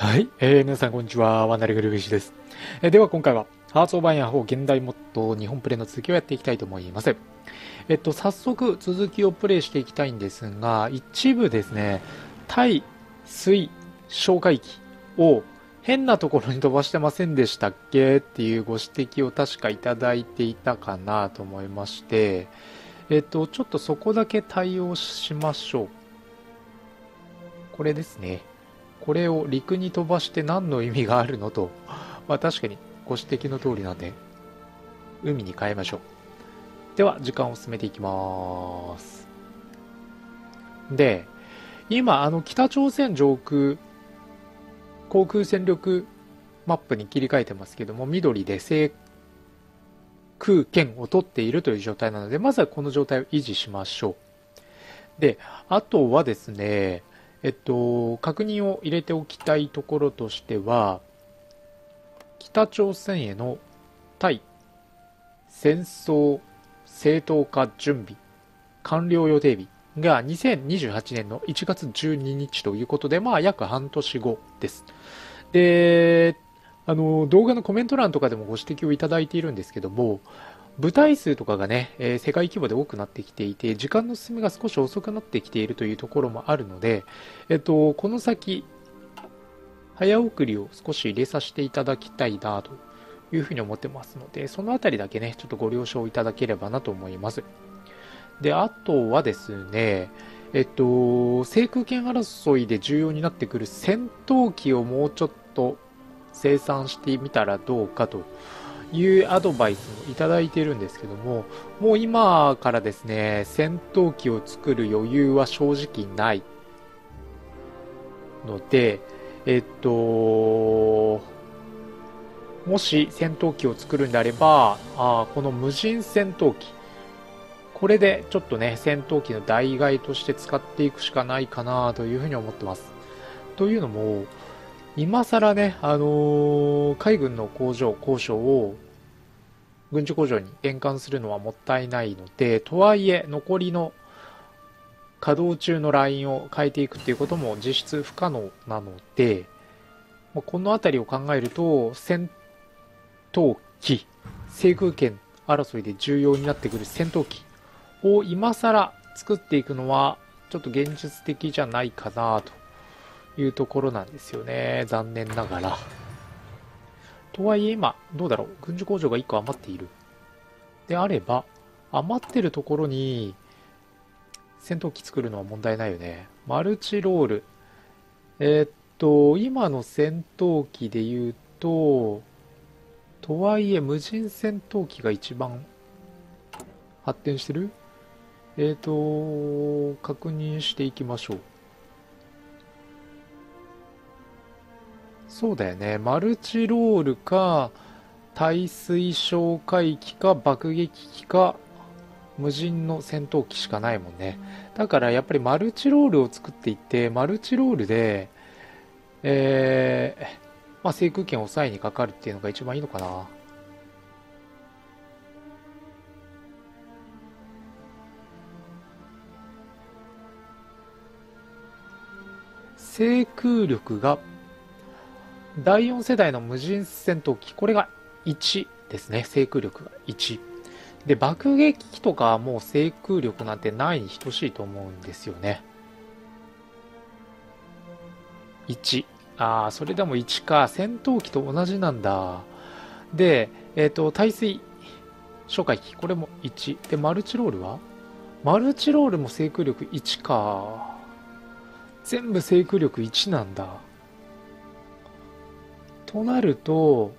はい、皆さんこんにちは、ワンダリフルビシです。では今回は、ハーツ・オブ・アイアン4現代モッド日本プレイの続きをやっていきたいと思います。早速続きをプレイしていきたいんですが、一部ですね、対水哨戒機を変なところに飛ばしてませんでしたっけっていうご指摘を確かいただいていたかなと思いまして、ちょっとそこだけ対応しましょう。これですね。これを陸に飛ばして何の意味があるのと、まあ、確かにご指摘の通りなんで海に変えましょう。では時間を進めていきます。で、今北朝鮮上空航空戦力マップに切り替えてますけども、緑で制空権を取っているという状態なので、まずはこの状態を維持しましょう。で、あとはですね、確認を入れておきたいところとしては、北朝鮮への対戦争正当化準備完了予定日が2028年の1月12日ということで、まあ約半年後です。で、動画のコメント欄とかでもご指摘をいただいているんですけども、部隊数とかがね、世界規模で多くなってきていて、時間の進みが少し遅くなってきているというところもあるので、この先、早送りを少し入れさせていただきたいなというふうに思ってますので、そのあたりだけね、ちょっとご了承いただければなと思います。で、あとはですね、制空権争いで重要になってくる戦闘機をもうちょっと生産してみたらどうかというアドバイスもいただいているんですけども、もう今からですね、戦闘機を作る余裕は正直ないので、もし戦闘機を作るんであれば、この無人戦闘機、これでちょっとね、戦闘機の代替として使っていくしかないかなというふうに思ってます。というのも、今更ね、海軍の工廠を軍事工場に転換するのはもったいないので、とはいえ残りの稼働中のラインを変えていくということも実質不可能なので、この辺りを考えると、戦闘機、制空権争いで重要になってくる戦闘機を今更作っていくのはちょっと現実的じゃないかなというところなんですよね、残念ながら。とはいえ今どうだろう、軍需工場が1個余っているであれば、余ってるところに戦闘機作るのは問題ないよね。マルチロール、今の戦闘機で言うと、とはいえ無人戦闘機が一番発展してる。確認していきましょう。そうだよね、マルチロールか対水哨戒機か爆撃機か無人の戦闘機しかないもんね。だからやっぱりマルチロールを作っていって、マルチロールで、制空権を抑えにかかるっていうのが一番いいのかな。制空力が第4世代の無人戦闘機、これが1ですね、制空力が1で、爆撃機とかはもう制空力なんてないに等しいと思うんですよね。1、それでも1か、戦闘機と同じなんだ。で、対水哨戒機、これも1で、マルチロールは、マルチロールも制空力1か、全部制空力1なんだ。となると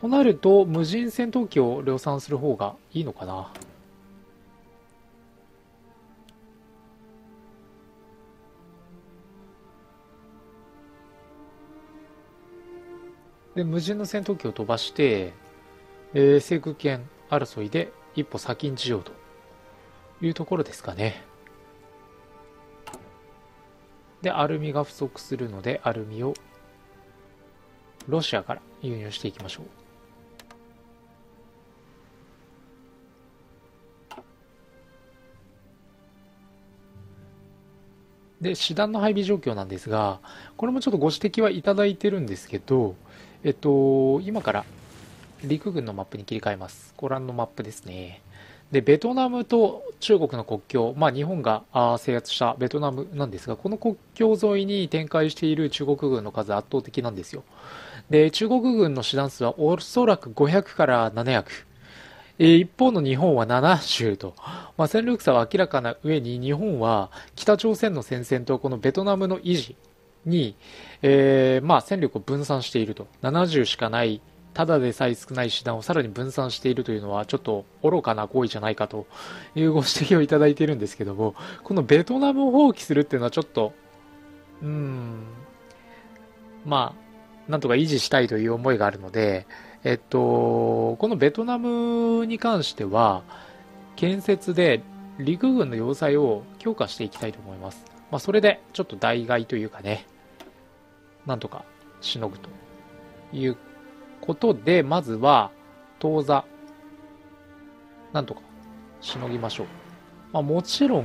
無人戦闘機を量産する方がいいのかな。で、無人の戦闘機を飛ばして、制空権争いで一歩先んじようというところですかね。で、アルミが不足するので、アルミをロシアから輸入していきましょう。で、師団の配備状況なんですが、これもちょっとご指摘はいただいてるんですけど、今から陸軍のマップに切り替えます。ご覧のマップですね。で、ベトナムと中国の国境、日本が制圧したベトナムなんですが、この国境沿いに展開している中国軍の数は圧倒的なんですよ。で、中国軍の師団数はおそらく500から700。一方の日本は70と、戦力差は明らかな上に、日本は北朝鮮の戦線とこのベトナムの維持に、戦力を分散していると。70しかない、ただでさえ少ない師団をさらに分散しているというのは、ちょっと愚かな行為じゃないかというご指摘をいただいているんですけども、このベトナムを放棄するっていうのはちょっと、なんとか維持したいという思いがあるので、このベトナムに関しては、建設で陸軍の要塞を強化していきたいと思います。それでちょっと代替というかね、なんとかしのぐということで、まずは当座、なんとかしのぎましょう。もちろん、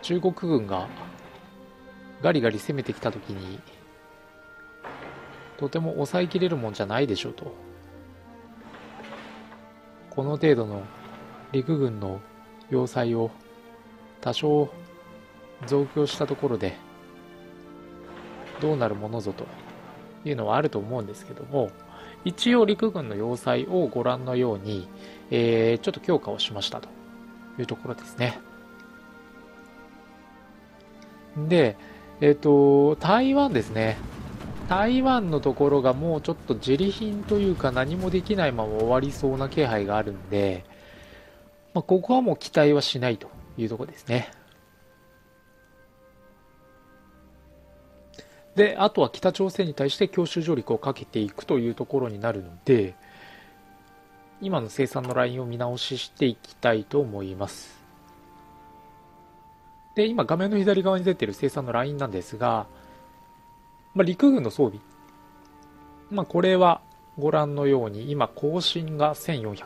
中国軍がガリガリ攻めてきたときに、とても抑えきれるもんじゃないでしょうと。この程度の陸軍の要塞を多少増強したところでどうなるものぞというのはあると思うんですけども、一応陸軍の要塞をご覧のように、ちょっと強化をしましたというところですね。で、台湾ですね。台湾のところがもうちょっと自利品というか、何もできないまま終わりそうな気配があるんで、ここはもう期待はしないというところですね。で、あとは北朝鮮に対して強襲上陸をかけていくというところになるので、今の生産のラインを見直ししていきたいと思います。で、今画面の左側に出ている生産のラインなんですが、陸軍の装備、これはご覧のように今更新が1400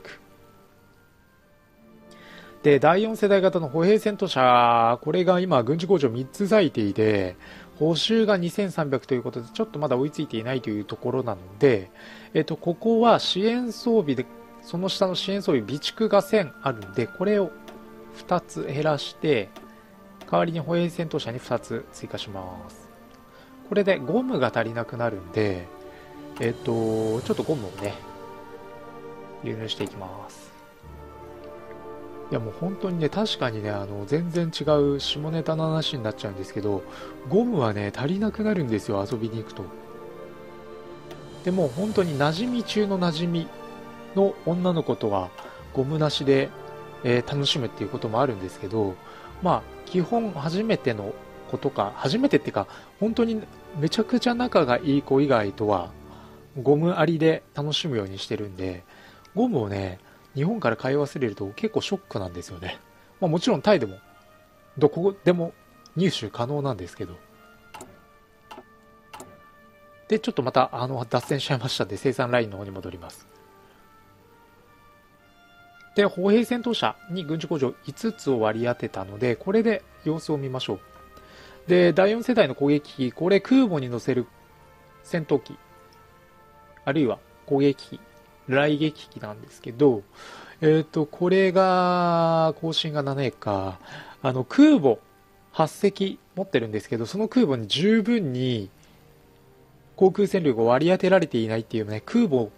で、第4世代型の歩兵戦闘車、これが今軍事工場3つ割いていて、補修が2300ということで、ちょっとまだ追いついていないというところなので、ここは支援装備で、その下の支援装備備蓄が1000あるんで、これを2つ減らして代わりに歩兵戦闘車に2つ追加します。これでゴムが足りなくなるんで、ちょっとゴムをね、輸入していきます。いや、もう本当にね、確かにね、全然違う下ネタの話になっちゃうんですけど、ゴムはね、足りなくなるんですよ、遊びに行くと。でも本当に馴染み中の馴染みの女の子とは、ゴムなしで、楽しむっていうこともあるんですけど、基本初めての子とか、初めてっていうか、本当にめちゃくちゃ仲がいい子以外とはゴムありで楽しむようにしてるんで、ゴムをね、日本から買い忘れると結構ショックなんですよね。もちろんタイでもどこでも入手可能なんですけど。で、ちょっとまた脱線しちゃいましたんで、生産ラインの方に戻ります。で、歩兵戦闘車に軍事工場5つを割り当てたので、これで様子を見ましょう。で、第4世代の攻撃機、これ空母に乗せる戦闘機、あるいは攻撃機、雷撃機なんですけど、これが更新が7か、空母8隻持ってるんですけど、その空母に十分に航空戦力を割り当てられていないっていうね、空母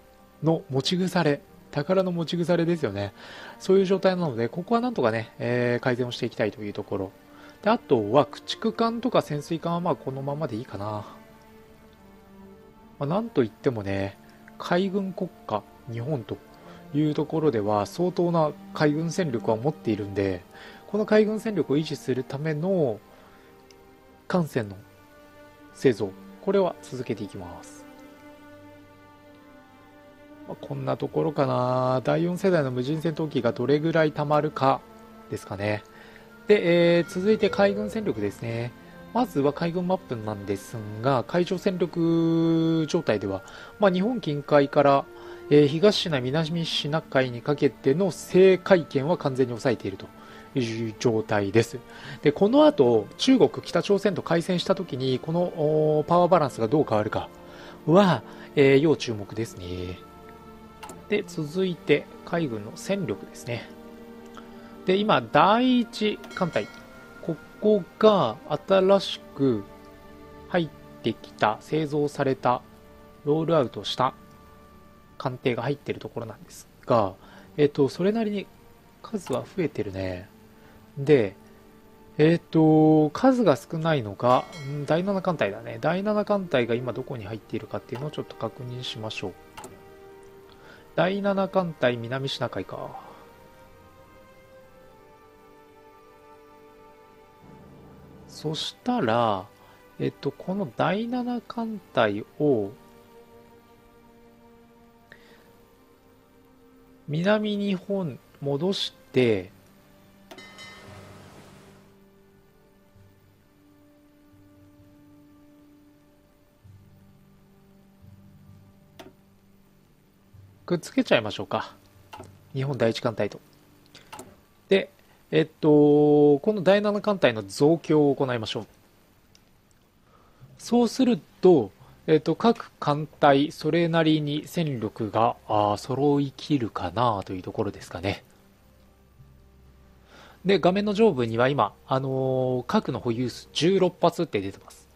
の持ち腐れ、宝の持ち腐れですよね。そういう状態なので、ここはなんとかね、改善をしていきたいというところ。で、あとは駆逐艦とか潜水艦はこのままでいいかな。なんといってもね、海軍国家日本というところでは相当な海軍戦力は持っているんで、この海軍戦力を維持するための艦船の製造、これは続けていきます。こんなところかな。第4世代の無人戦闘機がどれぐらいたまるかですかね。で、続いて海軍戦力ですね。まずは海軍マップなんですが、海上戦力状態では、日本近海から、東シナ、南シナ海にかけての制海権は完全に抑えているという状態です。でこの後中国、北朝鮮と開戦した時にこのパワーバランスがどう変わるかは、要注目ですね。で続いて海軍の戦力ですね。で今第一艦隊、ここが新しく入ってきた、製造された、ロールアウトした艦艇が入っているところなんですが、それなりに数は増えてるね。で、数が少ないのが、第7艦隊だね。第7艦隊が今どこに入っているかっていうのをちょっと確認しましょう。第7艦隊、南シナ海か。そしたら、この第7艦隊を、南日本戻して、くっつけちゃいましょうか。日本第一艦隊と。で、この第7艦隊の増強を行いましょう。そうすると、各艦隊それなりに戦力が揃いきるかなというところですかね。で画面の上部には今、核の保有数16発って出てます。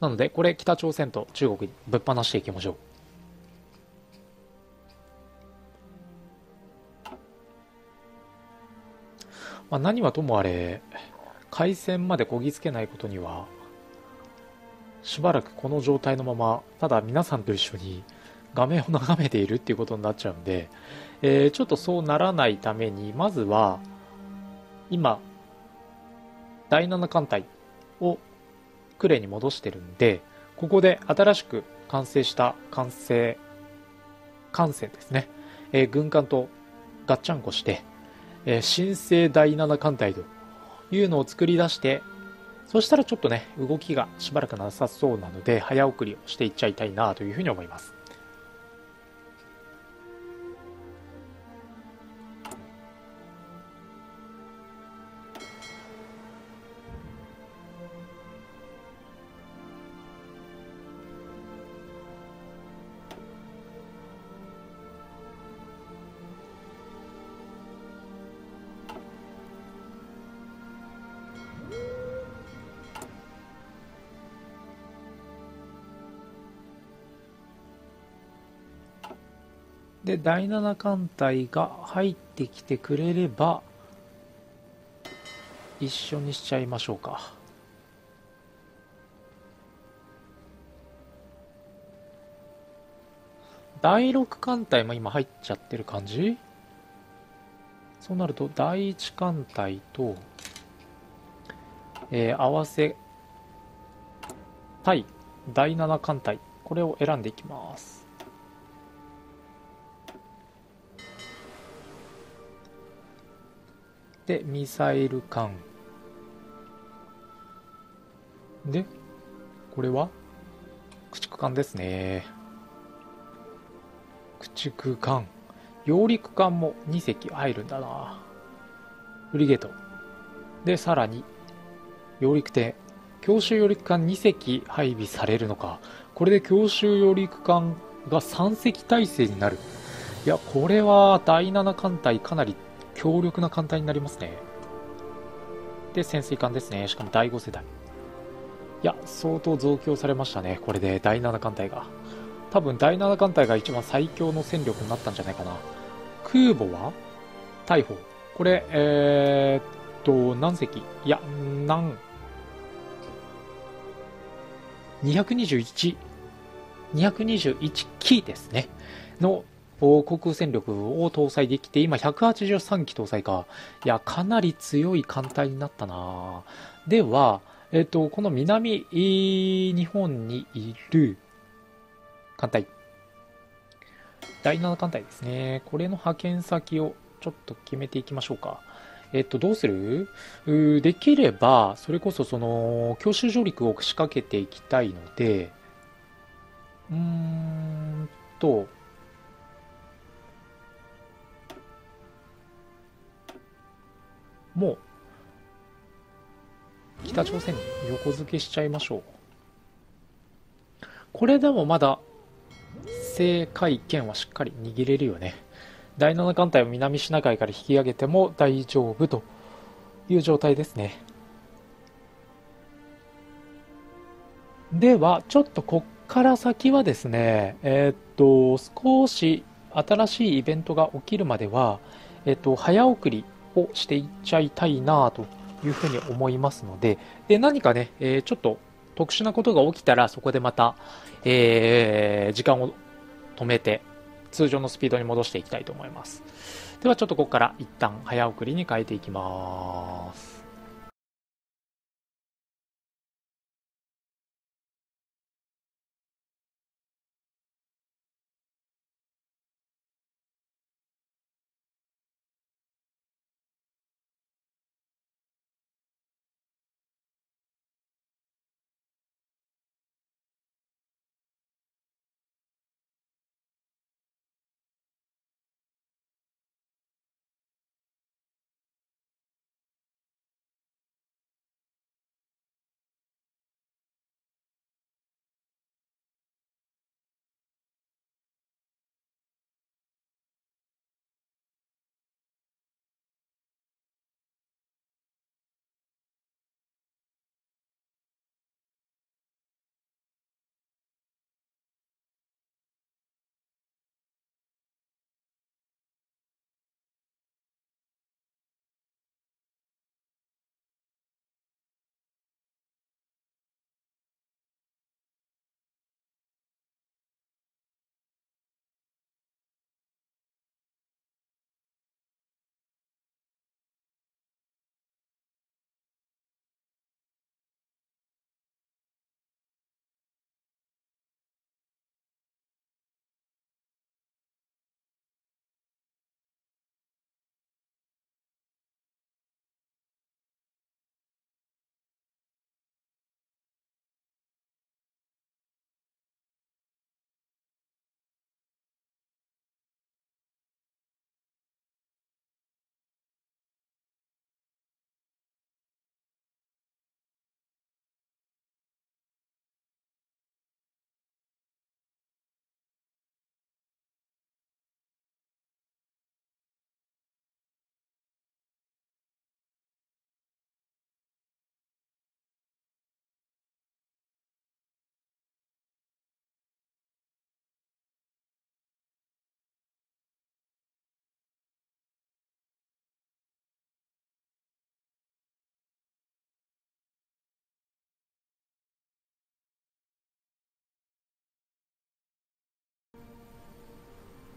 なのでこれ北朝鮮と中国にぶっ放していきましょう。まあ、何はともあれ開戦までこぎつけないことにはしばらくこの状態のまま、ただ皆さんと一緒に画面を眺めているっていうことになっちゃうんで、ちょっとそうならないために、まずは今第7艦隊を呉に戻してるんで、ここで新しく完成した艦船ですね、軍艦とガッチャンコして、新生第7艦隊というのを作り出して、そしたらちょっとね、動きがしばらくなさそうなので、早送りをしていっちゃいたいなというふうに思います。で第7艦隊が入ってきてくれれば一緒にしちゃいましょうか。第6艦隊も今入っちゃってる感じ。そうなると第1艦隊と、合わせ対第7艦隊、これを選んでいきます。でミサイル艦で、これは駆逐艦ですね。駆逐艦、揚陸艦も2隻入るんだな。フリゲートで、さらに揚陸艇、強襲揚陸艦2隻配備されるのか。これで強襲揚陸艦が3隻体制になる。いや、これは第7艦隊かなり強力な艦隊になりますね。で潜水艦ですね。しかも第5世代。いや、相当増強されましたね。これで第7艦隊が、多分第7艦隊が一番最強の戦力になったんじゃないかな。空母は大砲、これ何隻、いや221機ですねの航空戦力を搭載できて、今183機搭載か。いや、かなり強い艦隊になったな。では、この南日本にいる艦隊、第7艦隊ですね。これの派遣先をちょっと決めていきましょうか。どうする？できればそれこそその強襲上陸を仕掛けていきたいので、もう北朝鮮に横付けしちゃいましょう。これでもまだ制海権はしっかり握れるよね。第7艦隊を南シナ海から引き上げても大丈夫という状態ですね。ではちょっとこっから先はですね、少し新しいイベントが起きるまでは、早送りをしていっちゃいたいなというふうに思いますので、で何かね、ちょっと特殊なことが起きたらそこでまた、時間を止めて通常のスピードに戻していきたいと思います。ではちょっとここから一旦早送りに変えていきます。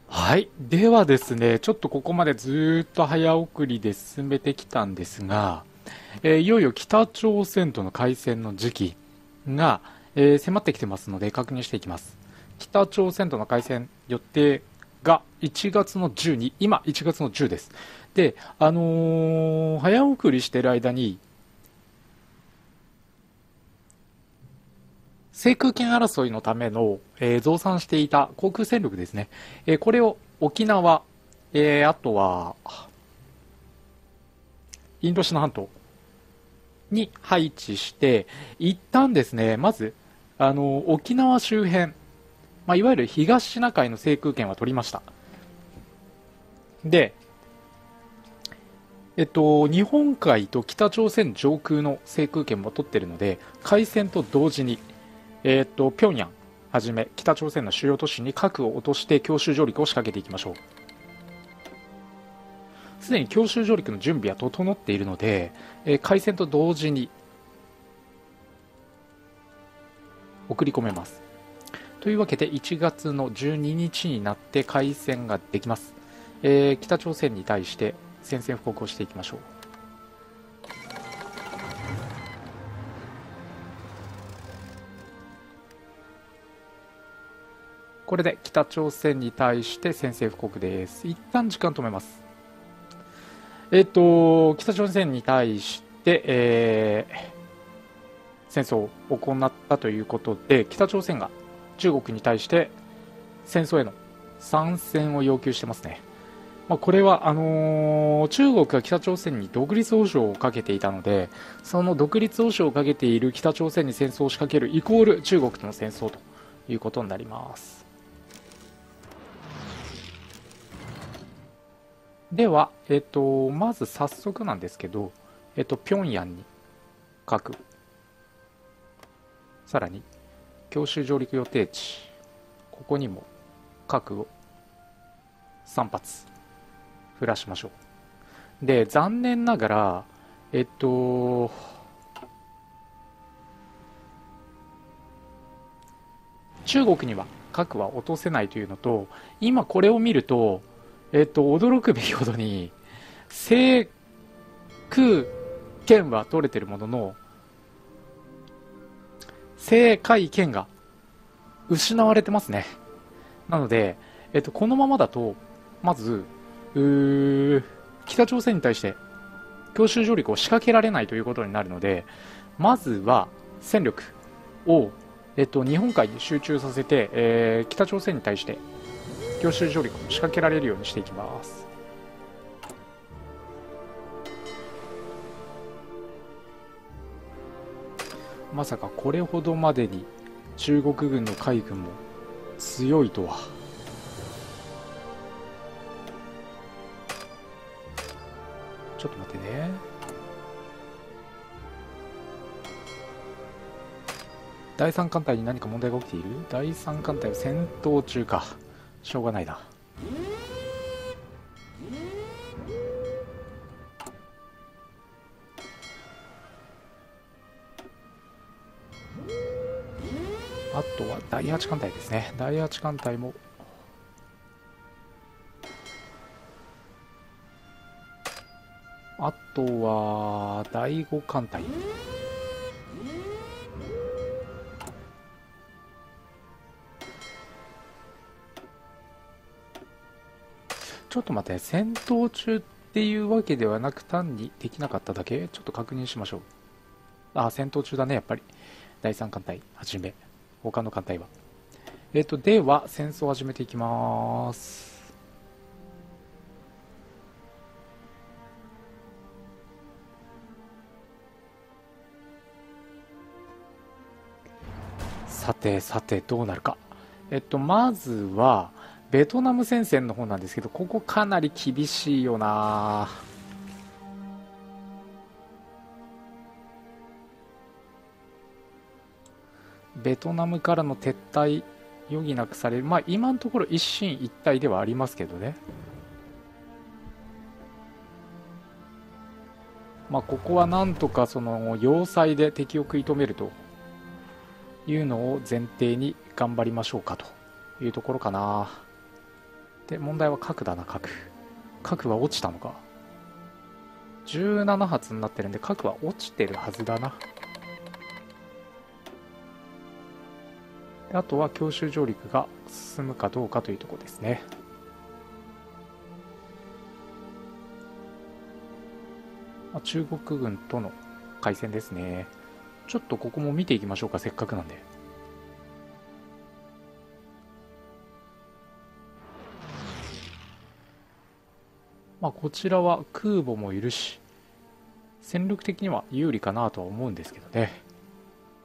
はい、ではですね、ちょっとここまでずっと早送りで進めてきたんですが、いよいよ北朝鮮との開戦の時期が、迫ってきてますので確認していきます。北朝鮮との開戦予定が1月の10に、今1月の10です。で、早送りしている間に制空権争いのための、増産していた航空戦力ですね、これを沖縄、あとはインドシナ半島に配置して一旦ですね、まず沖縄周辺、いわゆる東シナ海の制空権は取りました。で、日本海と北朝鮮上空の制空権も取っているので、開戦と同時に平壌はじめ北朝鮮の主要都市に核を落として強襲上陸を仕掛けていきましょう。すでに強襲上陸の準備は整っているので、開戦と同時に送り込めます。というわけで1月の12日になって開戦ができます。北朝鮮に対して宣戦布告をしていきましょう。これで北朝鮮に対して宣戦布告です。一旦時間止めます。北朝鮮に対して、戦争を行ったということで、北朝鮮が中国に対して戦争への参戦を要求してますね。まあ、これは中国が北朝鮮に独立保障をかけていたので、その独立保障をかけている北朝鮮に戦争を仕掛けるイコール中国との戦争ということになります。では、まず早速なんですけど、平壌に核、さらに強襲上陸予定地、ここにも核を3発降らしましょう。で、残念ながら中国には核は落とせないというのと、今これを見ると驚くべきほどに制空権は取れてるものの制海権が失われてますね。なので、このままだとまず北朝鮮に対して強襲上陸を仕掛けられないということになるので、まずは戦力を、日本海に集中させて、北朝鮮に対して強襲上陸を仕掛けられるようにしていきます。まさかこれほどまでに中国軍の海軍も強いとは。ちょっと待ってね。第三艦隊に何か問題が起きている。第三艦隊は戦闘中か。しょうがないな。あとは第8艦隊ですね。第8艦隊もあとは第5艦隊、ちょっと待って、戦闘中っていうわけではなく単にできなかっただけ。ちょっと確認しましょう。あ、戦闘中だね、やっぱり第3艦隊はじめ他の艦隊は。では戦争を始めていきます。さてさてどうなるか。まずはベトナム戦線の方なんですけど、ここかなり厳しいよな。ベトナムからの撤退余儀なくされる。まあ今のところ一進一退ではありますけどね。まあここはなんとかその要塞で敵を食い止めるというのを前提に頑張りましょうかというところかな。で、問題は核だな。核は落ちたのか。17発になってるんで核は落ちてるはずだな。あとは強襲上陸が進むかどうかというところですね。中国軍との開戦ですね。ちょっとここも見ていきましょうか、せっかくなんで。まあこちらは空母もいるし戦力的には有利かなとは思うんですけどね。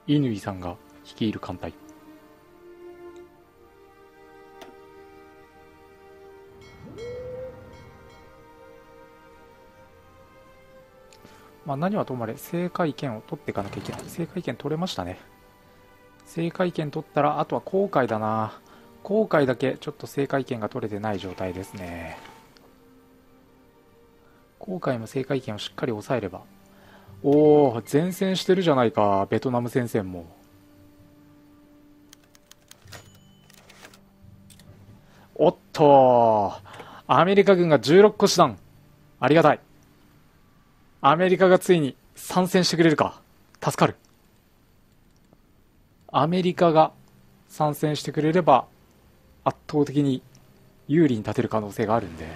乾さんが率いる艦隊。まあ何はともあれ制海権を取っていかなきゃいけない。制海権取れましたね。制海権取ったらあとは航海だな。航海だけちょっと制海権が取れてない状態ですね。航海も制海権をしっかり抑えれば。おお、前線してるじゃないか、ベトナム戦線も。おっと、アメリカ軍が16個師団。ありがたい。アメリカがついに参戦してくれるか。助かる。アメリカが参戦してくれれば圧倒的に有利に立てる可能性があるんで。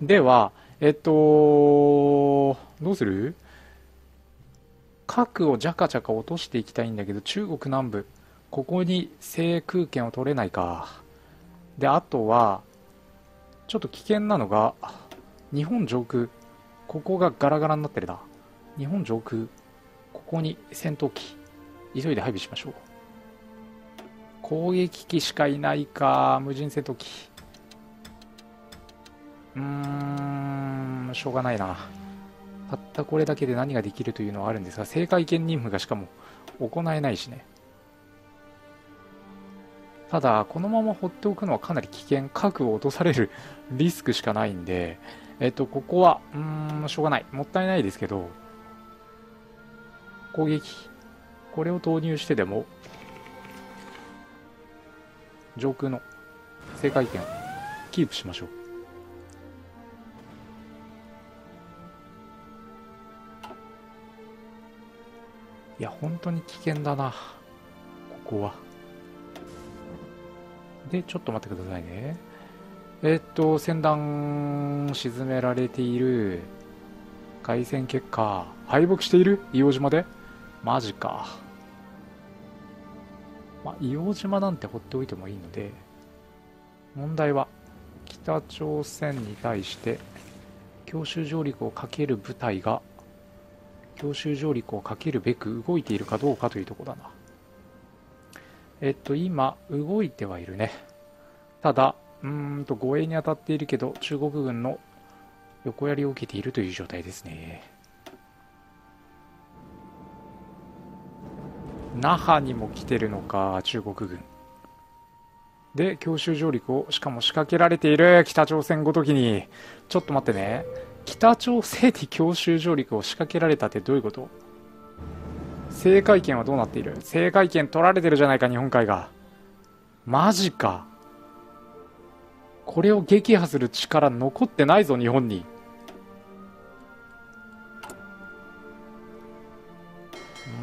ではどうする。核をジャカジャカ落としていきたいんだけど、中国南部ここに制空権を取れないか。であとはちょっと危険なのが、日本上空、ここがガラガラになってるな。日本上空、ここに戦闘機、急いで配備しましょう。攻撃機しかいないか、無人戦闘機。しょうがないな。たったこれだけで何ができるというのはあるんですが、制海権任務がしかも行えないしね。ただ、このまま放っておくのはかなり危険、核を落とされるリスクしかないんで、ここは、しょうがない。もったいないですけど、攻撃。これを投入してでも、上空の制海権をキープしましょう。いや、本当に危険だな、ここは。で、ちょっと待ってくださいね。船団沈められている。海戦結果、敗北している硫黄島で。マジか。まあ、硫黄島なんて放っておいてもいいので、問題は、北朝鮮に対して、強襲上陸をかける部隊が、強襲上陸をかけるべく動いているかどうかというところだな。今、動いてはいるね。ただ、護衛に当たっているけど、中国軍の横槍を受けているという状態ですね。那覇にも来てるのか、中国軍。で、強襲上陸を、しかも仕掛けられている、北朝鮮ごときに。ちょっと待ってね。北朝鮮に強襲上陸を仕掛けられたってどういうこと？制海権はどうなっている？制海権取られてるじゃないか、日本海が。マジか。これを撃破する力残ってないぞ、日本に。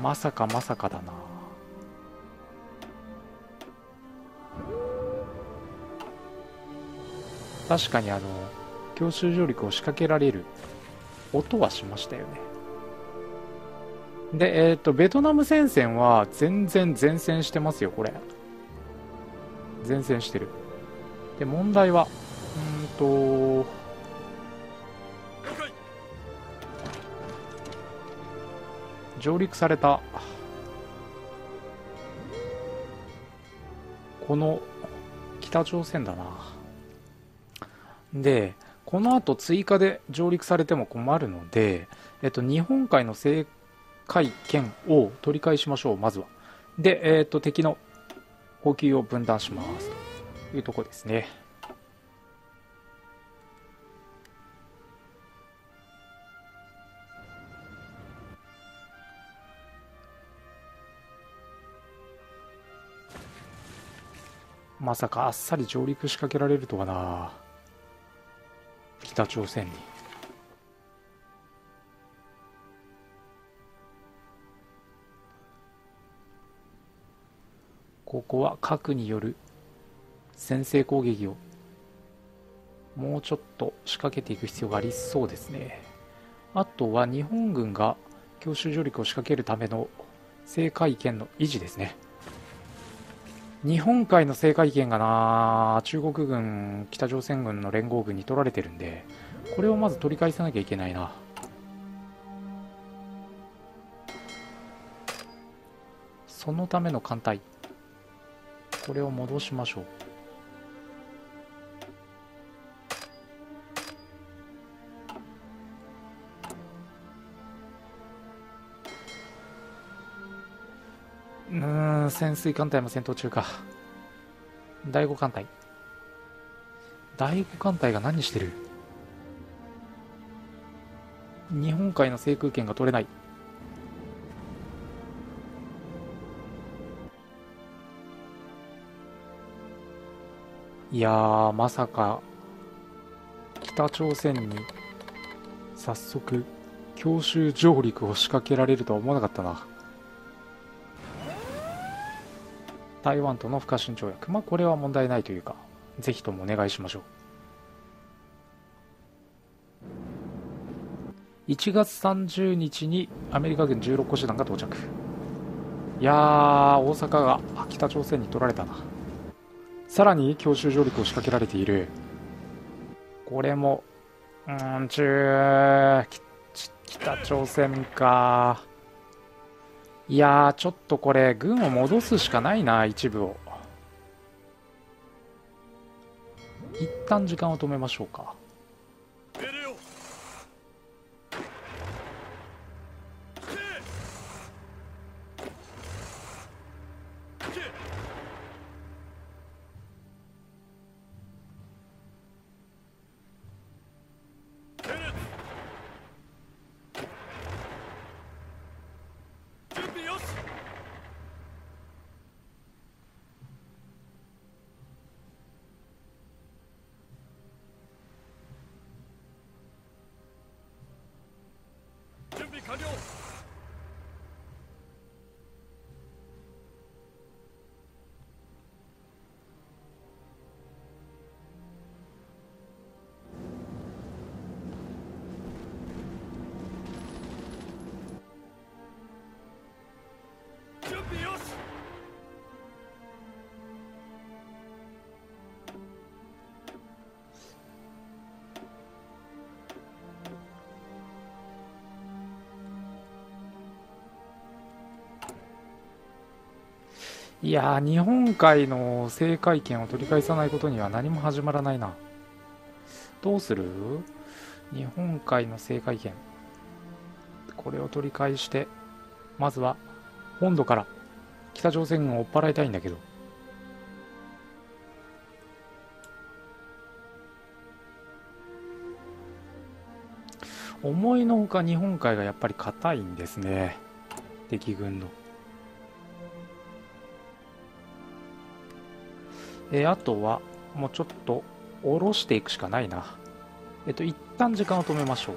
まさかまさかだな。確かに強襲上陸を仕掛けられる音はしましたよね。で、ベトナム戦線は全然前線してますよ、これ。前線してる。で、問題は、上陸された、この北朝鮮だな。で、この後追加で上陸されても困るので、日本海の制海権を取り返しましょう、まずは。で、敵の補給を分断しますというとこですね。まさかあっさり上陸仕掛けられるとはな。北朝鮮に。ここは核による先制攻撃をもうちょっと仕掛けていく必要がありそうですね。あとは日本軍が強襲上陸を仕掛けるための制海権の維持ですね。日本海の制海権がな、中国軍、北朝鮮軍の連合軍に取られてるんで、これをまず取り返さなきゃいけないな。そのための艦隊、これを戻しましょう。潜水艦隊も戦闘中か。第5艦隊。第5艦隊が何してる？日本海の制空権が取れない。いやー、まさか北朝鮮に早速強襲上陸を仕掛けられるとは思わなかったな。台湾との不可侵条約。まあ、これは問題ないというか、ぜひともお願いしましょう。1月30日にアメリカ軍16個師団が到着。いやー、大阪が北朝鮮に取られたな。さらに強襲上陸を仕掛けられている。これも北朝鮮か。いやー、ちょっとこれ軍を戻すしかないな。一部を一旦時間を止めましょうか。いやー、日本海の制海権を取り返さないことには何も始まらないな。どうする？日本海の制海権、これを取り返して、まずは本土から北朝鮮軍を追っ払いたいんだけど。思いのほか日本海がやっぱり硬いんですね、敵軍の。あとはもうちょっと下ろしていくしかないな。一旦時間を止めましょう。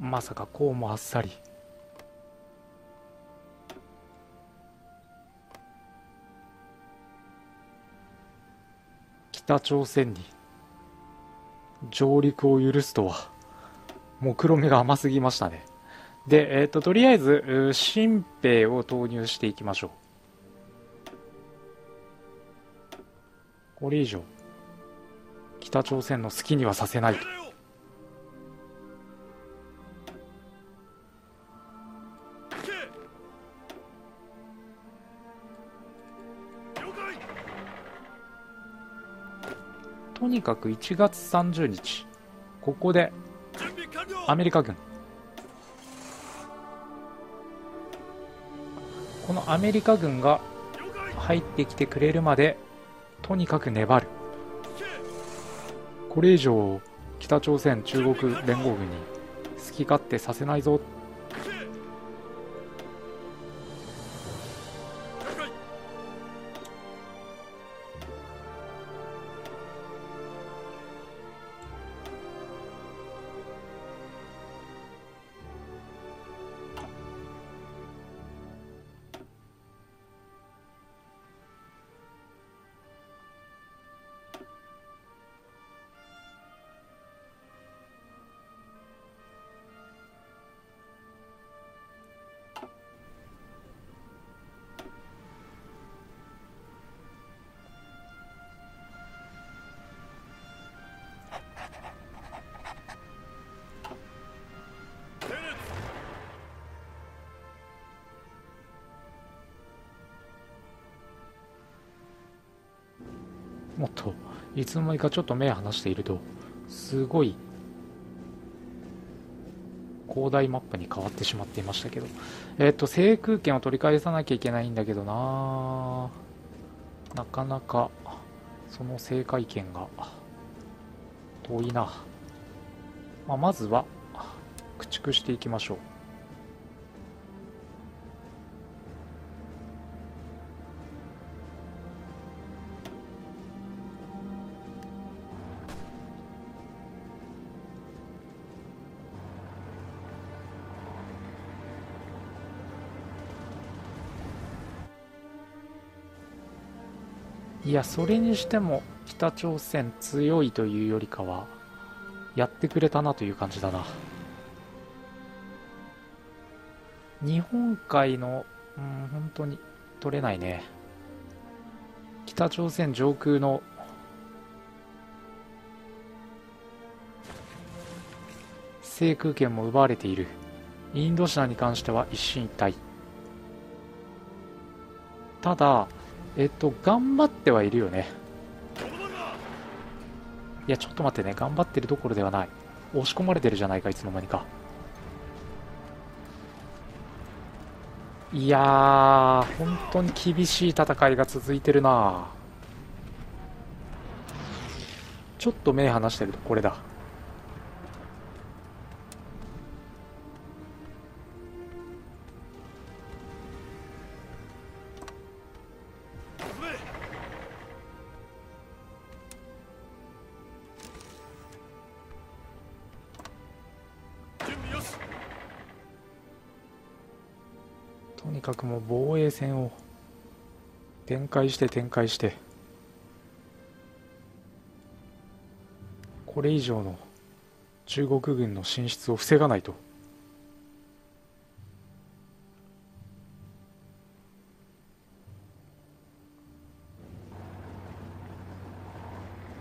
まさかこうもあっさり。北朝鮮に上陸を許すとは、もう黒目が甘すぎましたね。で、とりあえず新兵を投入していきましょう。これ以上北朝鮮の好きにはさせないと。とにかく1月30日ここでアメリカ軍、このアメリカ軍が入ってきてくれるまでとにかく粘る。これ以上北朝鮮中国連合軍に好き勝手させないぞ。もっといつの間にかちょっと目を離していると、すごい広大マップに変わってしまっていましたけど、制空権を取り返さなきゃいけないんだけどな。なかなかその制海権が遠いな。まずは駆逐していきましょう。いや、それにしても北朝鮮強いというよりかはやってくれたなという感じだな。日本海の、本当に取れないね。北朝鮮上空の制空権も奪われている。インドシナに関しては一進一退。ただ頑張ってはいるよね。いや、ちょっと待ってね、頑張ってるどころではない。押し込まれてるじゃないか、いつの間にか。いやー、本当に厳しい戦いが続いてるな。ちょっと目離してるとこれだ。とにかくもう防衛戦を展開して展開して、これ以上の中国軍の進出を防がないと。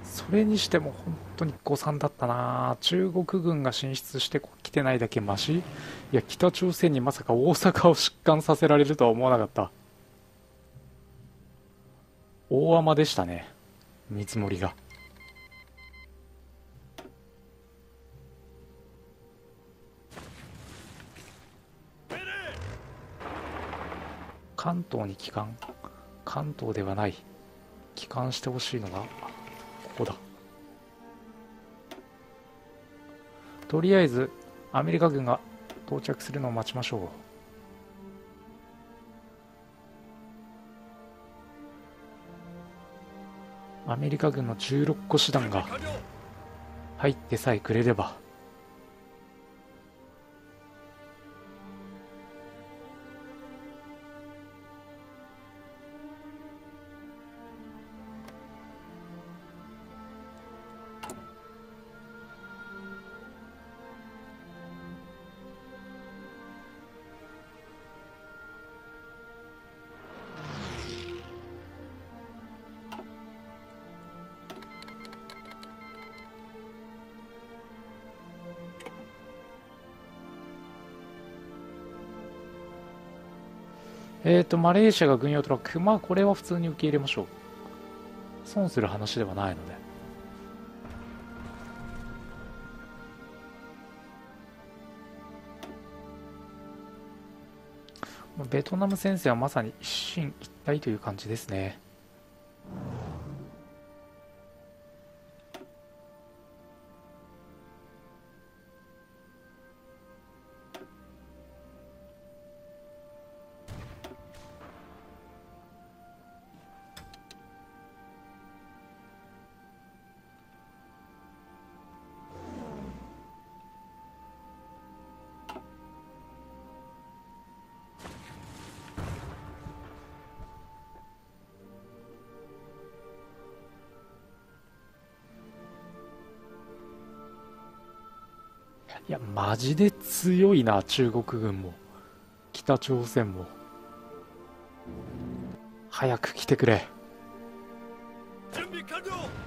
それにしても本当に誤算だったな。中国軍が進出してきてないだけマシ。いや、北朝鮮にまさか大阪を失冠させられるとは思わなかった。大雨でしたね、見積もりが。関東に帰還、関東ではない、帰還してほしいのがここだ。とりあえずアメリカ軍が到着するのを待ちましょう。アメリカ軍の16個師団が入ってさえくれれば。マレーシアが軍用トラック、まあこれは普通に受け入れましょう。損する話ではないので。ベトナム戦線はまさに一進一退という感じですね。いや、マジで強いな、中国軍も北朝鮮も。早く来てくれ。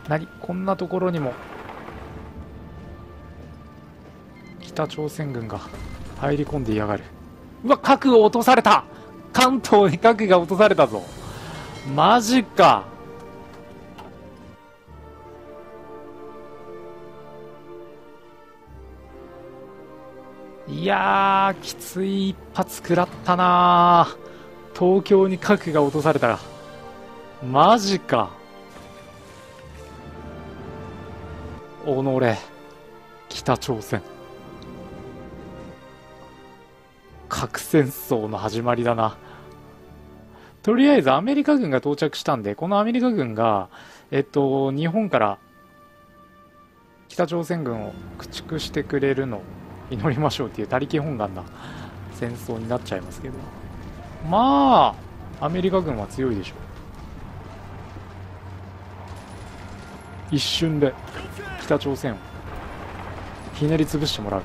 何、こんなところにも北朝鮮軍が入り込んでいやがる。うわ、核を落とされた。関東に核が落とされたぞ。マジか。いやー、きつい一発食らったな。東京に核が落とされたらマジか。おのれ北朝鮮、核戦争の始まりだな。とりあえずアメリカ軍が到着したんで、このアメリカ軍が日本から北朝鮮軍を駆逐してくれるの祈りましょうっていう他力本願な戦争になっちゃいますけど、まあアメリカ軍は強いでしょう。一瞬で北朝鮮をひねり潰してもらう。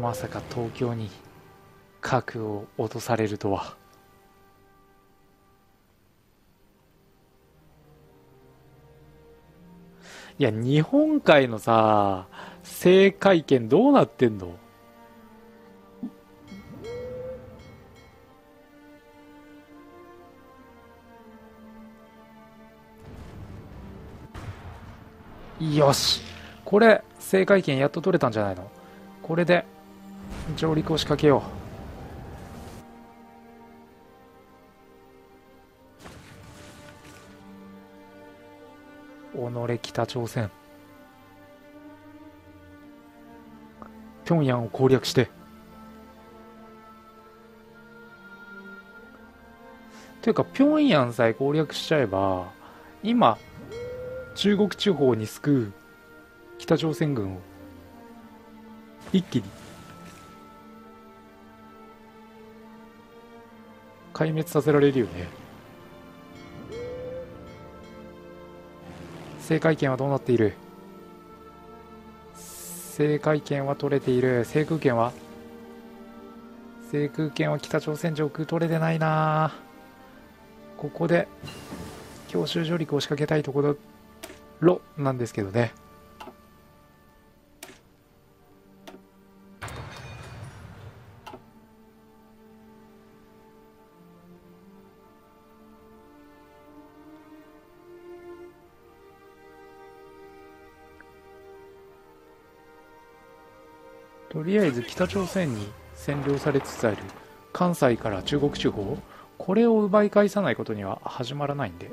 まさか東京に核を落とされるとは。いや、日本海のさ、制海権どうなってんの？よし、これ制海権やっと取れたんじゃないの？これで上陸を仕掛けよう。己北朝鮮、平壌を攻略して。というか平壌さえ攻略しちゃえば、今中国地方に救う北朝鮮軍を一気に壊滅させられるよね。制海権はどうなっている？制海権は取れている。制空権は？制空権は北朝鮮上空取れてないな。ここで強襲上陸を仕掛けたいところなんですけどね。とりあえず北朝鮮に占領されつつある関西から中国地方、これを奪い返さないことには始まらないんで、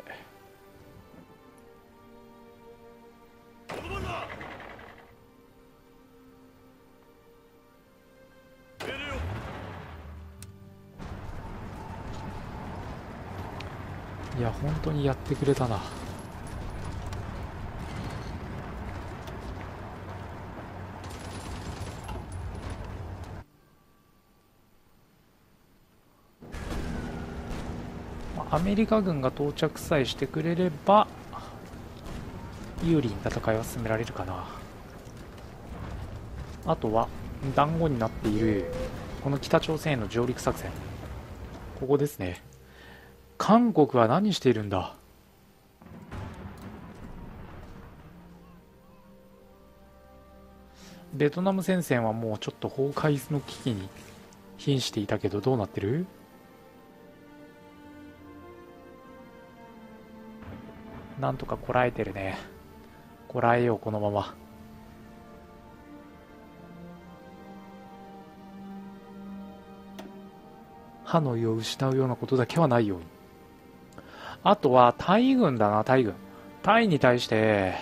いや本当にやってくれたな。アメリカ軍が到着さえしてくれれば有利に戦いは進められるかな。あとは団子になっているこの北朝鮮への上陸作戦、ここですね。韓国は何しているんだ。ベトナム戦線はもうちょっと崩壊の危機に瀕していたけど、どうなってる？なんとかこらえてるね。こらえよう、このまま。歯の胃を失うようなことだけはないように。あとはタイ軍だな、タイ軍。タイに対して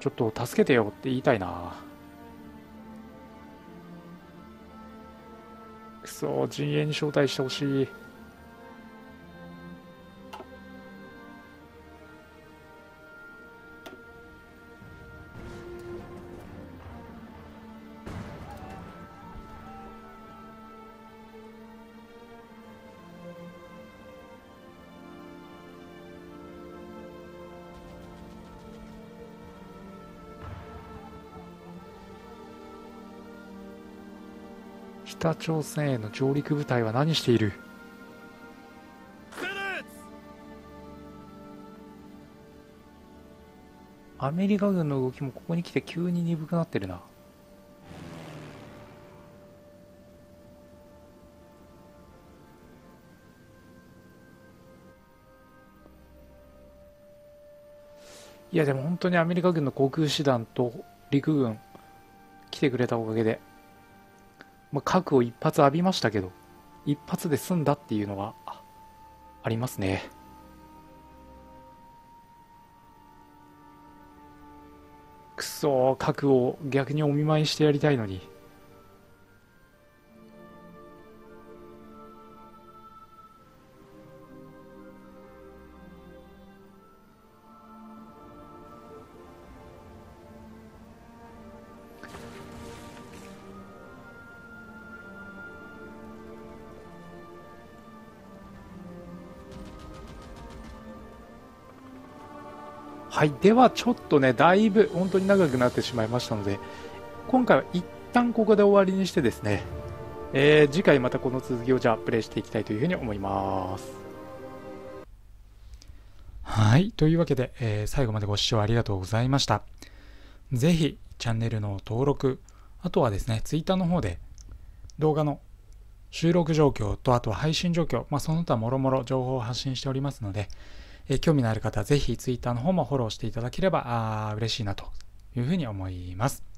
ちょっと助けてよって言いたいな。くそ、陣営に招待してほしい。北朝鮮への上陸部隊は何している？アメリカ軍の動きもここに来て急に鈍くなってるな。いやでも本当にアメリカ軍の航空師団と陸軍来てくれたおかげで、まあ、核を一発浴びましたけど、一発で済んだっていうのはありますね。くそー、核を逆にお見舞いしてやりたいのに。はい、ではちょっとね、だいぶ本当に長くなってしまいましたので、今回は一旦ここで終わりにしてですね、次回またこの続きをじゃあプレイしていきたいというふうに思います。はい、というわけで、最後までご視聴ありがとうございました。ぜひチャンネルの登録、あとはですね、Twitter の方で動画の収録状況とあとは配信状況、その他もろもろ情報を発信しておりますので、興味のある方はぜひツイッターの方もフォローしていただければ嬉しいなというふうに思います。